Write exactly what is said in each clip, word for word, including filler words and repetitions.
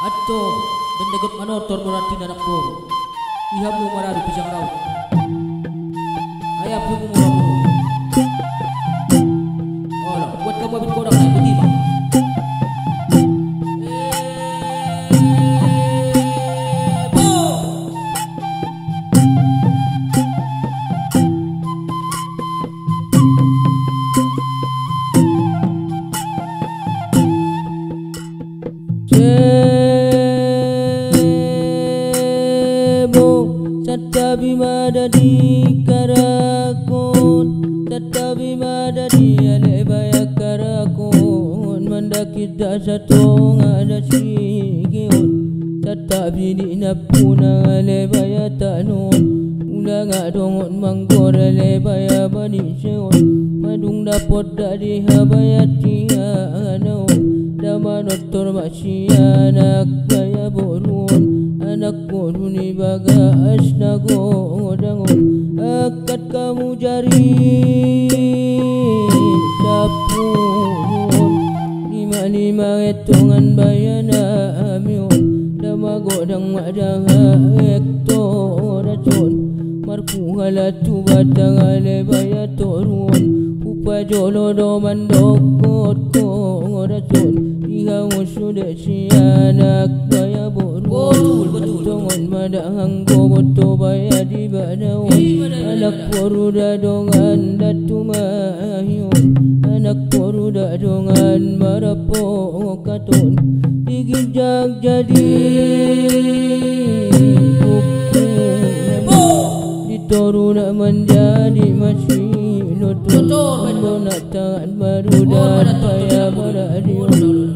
Addo bendegot manotor moratin anak bor. Ihamu mararu pijang raut. Ayah bungu muramu. Ola, buat kamu abit kodak naik ketiba. Di karakon tetapi mada dia lebaya karakon mendaki dasar tong ada sikion tetapi di napuna lebaya tanun ulang adongon manggor lebaya bani seon madung dapot dari habaya tianau damanotor maksian anak baya borun anak koruni bagas nagodangon akat kamu jari dapun lima-lima etongan bayana amion damagodang madaha ektor racun markuhala tu batang ale bayatorun upajolo doman dokot koracun Kamu sudah sianak bayar borun Tongon madahang koboto bayar di badawon Anak koruda dongan datu mahion Anak koruda dongan marapokaton Digijak jadi kukuh Ditoru nak menjadi masih lotun Kau nak tangan baru dan bayar boradion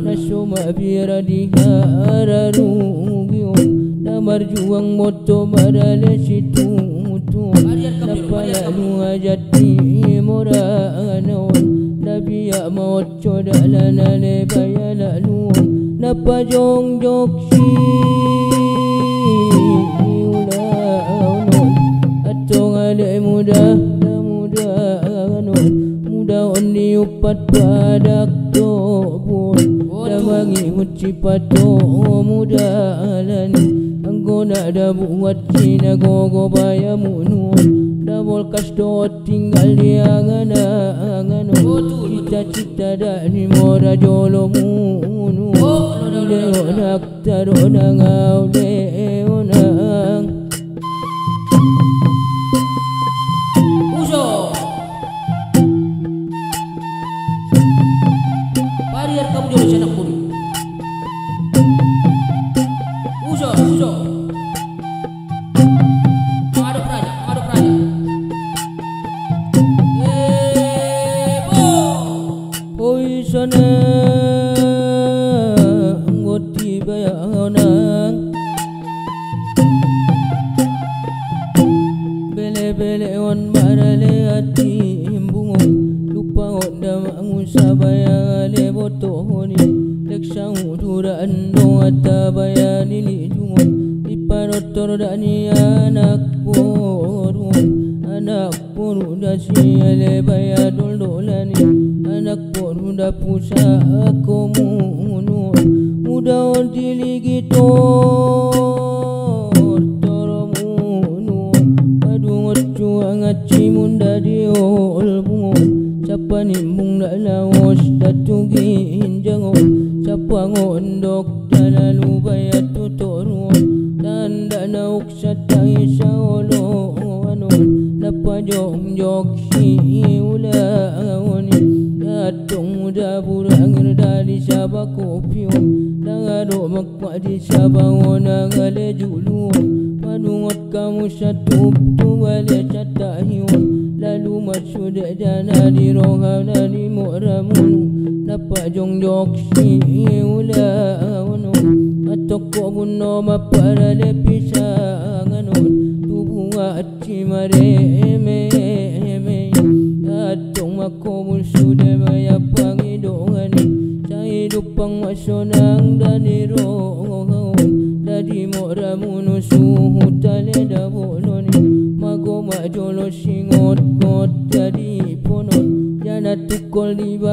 Nasoma biara dihararungion Damar juang moto badale situ Napala nuha jati moranaon Nabiya maot chodalana lebaya laluon Napajong joksi ulaonon Atong ale muda muda anon Muda on diupat padak topon Dawangi mucipato muda alani Anggona dabuat cina gogo bayamu nun Dabol kasdo tinggal di angan-anganon Cita-cita dani mora jolomu nun Leonak taronang au leonang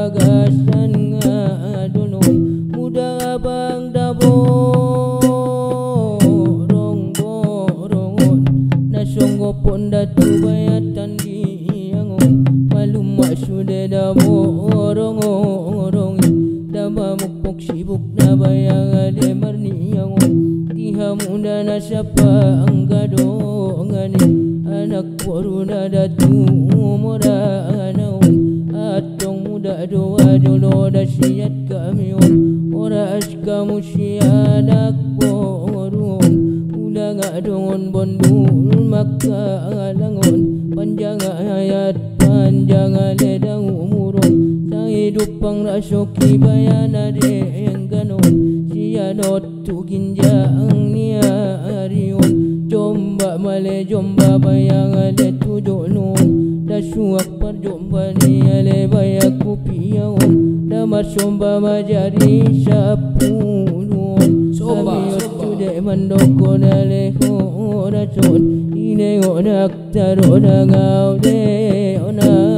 Bagasan ngadulung muda abang dabur sibuk na bayang ademarni ang tihamuna na siya pa ang gadongan anak waruna datumura anawon at tong muda doa dolo da siyat kamiyon ora ashka musya anak warun ula nga dongon bondul makalangon panjang hayat panjang aledang umurun hidup pang rasoki bayan ade yang ganon sianot tu ginjang nia ariun jomba male jomba bayang ade tu donon dasuak perjomba ni ale bayak kupiaun damar somba majari sapunun somba somba mandoko ale ho racun ine onak tarona ngau de ona